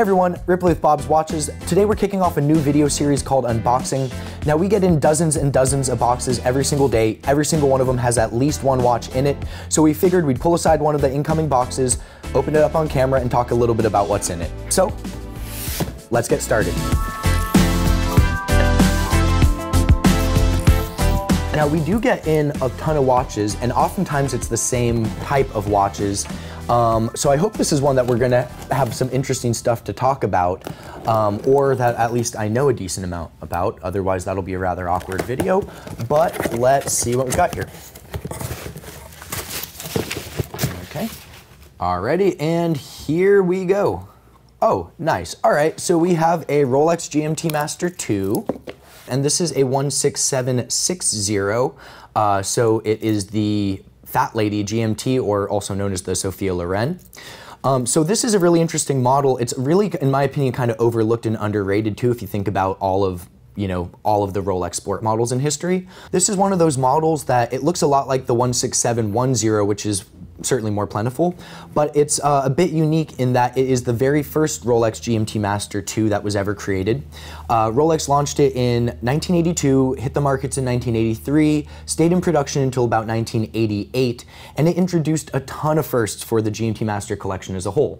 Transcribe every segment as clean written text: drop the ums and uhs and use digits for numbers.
Hey everyone, Ripley with Bob's Watches. Today we're kicking off a new video series called Unboxing. Now we get in dozens and dozens of boxes every single day. Every single one of them has at least one watch in it. So we figured we'd pull aside one of the incoming boxes, open it up on camera, and talk a little bit about what's in it. So let's get started. Now we do get in a ton of watches, and oftentimes it's the same type of watches. So I hope this is one that we're gonna have some interesting stuff to talk about, or that at least I know a decent amount about. Otherwise, that'll be a rather awkward video. But let's see what we've got here. Okay. Alrighty, and here we go. Oh, nice. All right, so we have a Rolex GMT Master II, and this is a 16760. So it is the Fat Lady GMT, or also known as the Sophia Loren. So this is a really interesting model. It's really, in my opinion, kind of overlooked and underrated too, if you think about all of the Rolex sport models in history. This is one of those models that it looks a lot like the 16710, which is certainly more plentiful, but it's a bit unique in that it is the very first Rolex GMT Master II that was ever created. Rolex launched it in 1982, hit the markets in 1983, stayed in production until about 1988, and it introduced a ton of firsts for the GMT Master collection as a whole.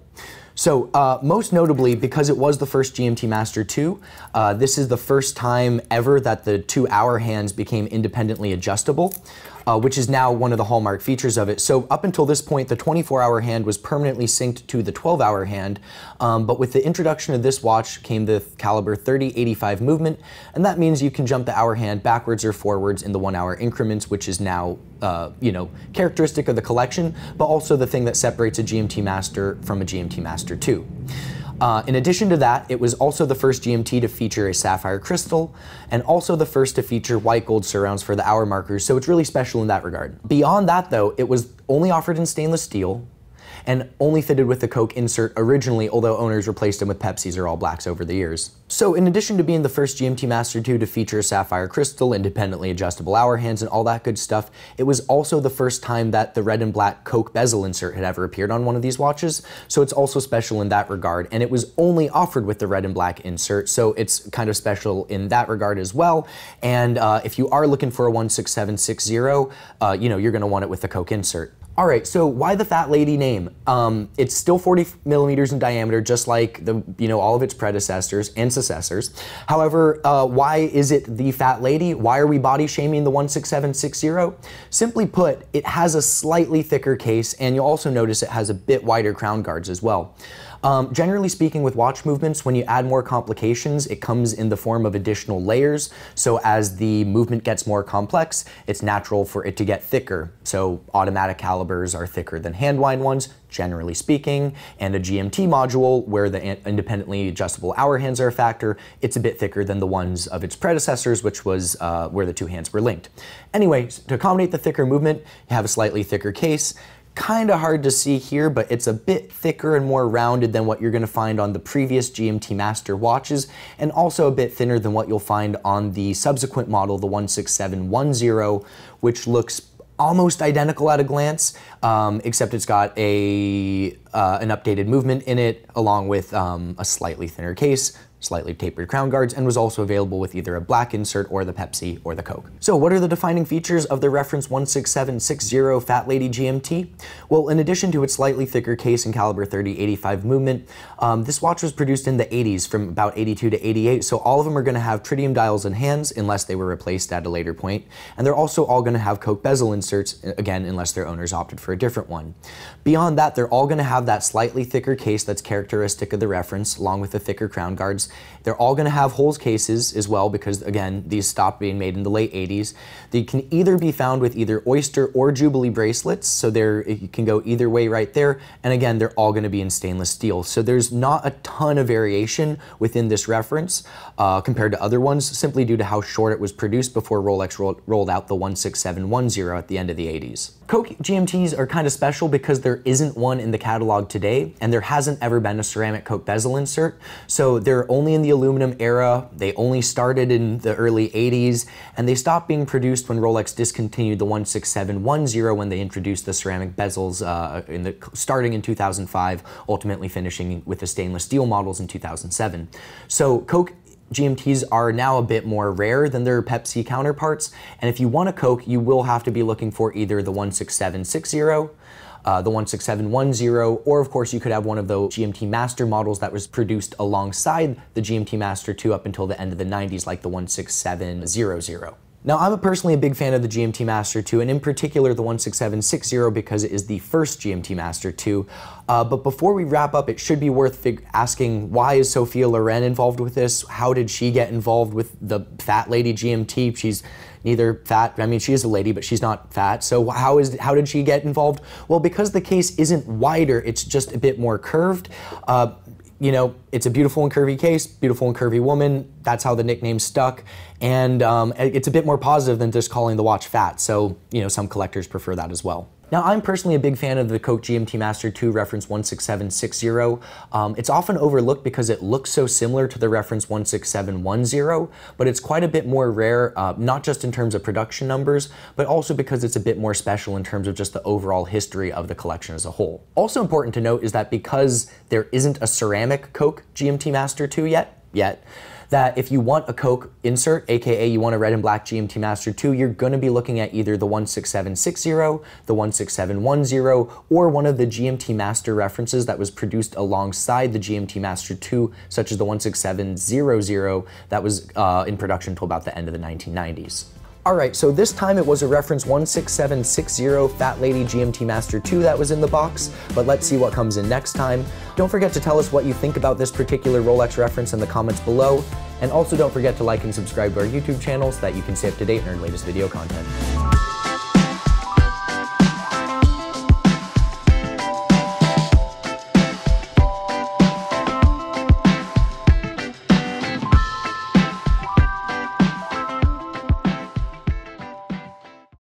So most notably, because it was the first GMT Master II, this is the first time ever that the 2-hour hands became independently adjustable, which is now one of the hallmark features of it. So up until this point, the 24-hour hand was permanently synced to the 12-hour hand, but with the introduction of this watch came the caliber 3085 movement, and that means you can jump the hour hand backwards or forwards in the 1-hour increments, which is now characteristic of the collection, but also the thing that separates a GMT Master from a GMT Master II. In addition to that, it was also the first GMT to feature a sapphire crystal, and also the first to feature white gold surrounds for the hour markers, so it's really special in that regard. Beyond that though, it was only offered in stainless steel, and only fitted with the Coke insert originally, although owners replaced them with Pepsis or All Blacks over the years. So in addition to being the first GMT Master II to feature a sapphire crystal, independently adjustable hour hands, and all that good stuff, it was also the first time that the red and black Coke bezel insert had ever appeared on one of these watches, so it's also special in that regard, and it was only offered with the red and black insert, so it's kind of special in that regard as well. And if you are looking for a 16760, you're gonna want it with the Coke insert. All right, so why the Fat Lady name? It's still 40 millimeters in diameter, just like all of its predecessors and successors. However, why is it the Fat Lady? Why are we body shaming the 16760? Simply put, it has a slightly thicker case, and you'll also notice it has a bit wider crown guards as well. Generally speaking, with watch movements, when you add more complications, it comes in the form of additional layers. So as the movement gets more complex, it's natural for it to get thicker. So automatic calibers are thicker than hand-wind ones, generally speaking, and a GMT module, where the independently adjustable hour hands are a factor, it's a bit thicker than the ones of its predecessors, which was where the two hands were linked. Anyway, to accommodate the thicker movement, you have a slightly thicker case. Kind of hard to see here, but it's a bit thicker and more rounded than what you're going to find on the previous GMT Master watches, and also a bit thinner than what you'll find on the subsequent model, the 16710, which looks almost identical at a glance, except it's got an updated movement in it, along with a slightly thinner case, slightly tapered crown guards, and was also available with either a black insert or the Pepsi or the Coke. So what are the defining features of the reference 16760 Fat Lady GMT? Well, in addition to its slightly thicker case and caliber 3085 movement, this watch was produced in the 80s, from about 82 to 88, so all of them are gonna have tritium dials and hands, unless they were replaced at a later point, and they're also all gonna have Coke bezel inserts, again, unless their owners opted for a different one. Beyond that, they're all gonna have that slightly thicker case that's characteristic of the reference, along with the thicker crown guards. They're all going to have holes cases as well, because again, these stopped being made in the late 80s. They can either be found with either Oyster or Jubilee bracelets, so you can go either way right there, and again, they're all going to be in stainless steel. So there's not a ton of variation within this reference compared to other ones, simply due to how short it was produced before Rolex rolled out the 16710 at the end of the 80s. Coke GMTs are kind of special because there isn't one in the catalog today, and there hasn't ever been a ceramic Coke bezel insert. So they're only in the aluminum era, they only started in the early 80s, and they stopped being produced when Rolex discontinued the 16710 when they introduced the ceramic bezels starting in 2005, ultimately finishing with the stainless steel models in 2007. So Coke GMTs are now a bit more rare than their Pepsi counterparts, and if you want a Coke, you will have to be looking for either the 16760, the 16710, or of course you could have one of the GMT Master models that was produced alongside the GMT Master II up until the end of the 90s, like the 16700. Now, I'm personally a big fan of the GMT Master II, and in particular the 16760 because it is the first GMT Master II. But before we wrap up, it should be worth asking, why is Sophia Loren involved with this? How did she get involved with the fat lady GMT? She's neither fat, I mean, she is a lady, but she's not fat. So how did she get involved? Well, because the case isn't wider, it's just a bit more curved. You know, it's a beautiful and curvy case, beautiful and curvy woman. That's how the nickname stuck. And it's a bit more positive than just calling the watch fat. So, you know, some collectors prefer that as well. Now, I'm personally a big fan of the Coke GMT Master II reference 16760. It's often overlooked because it looks so similar to the reference 16710, but it's quite a bit more rare, not just in terms of production numbers, but also because it's a bit more special in terms of just the overall history of the collection as a whole. Also important to note is that because there isn't a ceramic Coke GMT Master II yet, that if you want a Coke insert, aka you want a red and black GMT Master II, you're gonna be looking at either the 16760, the 16710, or one of the GMT Master references that was produced alongside the GMT Master II, such as the 16700 that was in production till about the end of the 1990s. All right, so this time it was a reference 16760 Fat Lady GMT Master II that was in the box, but let's see what comes in next time. Don't forget to tell us what you think about this particular Rolex reference in the comments below, and also don't forget to like and subscribe to our YouTube channel so that you can stay up to date on our latest video content.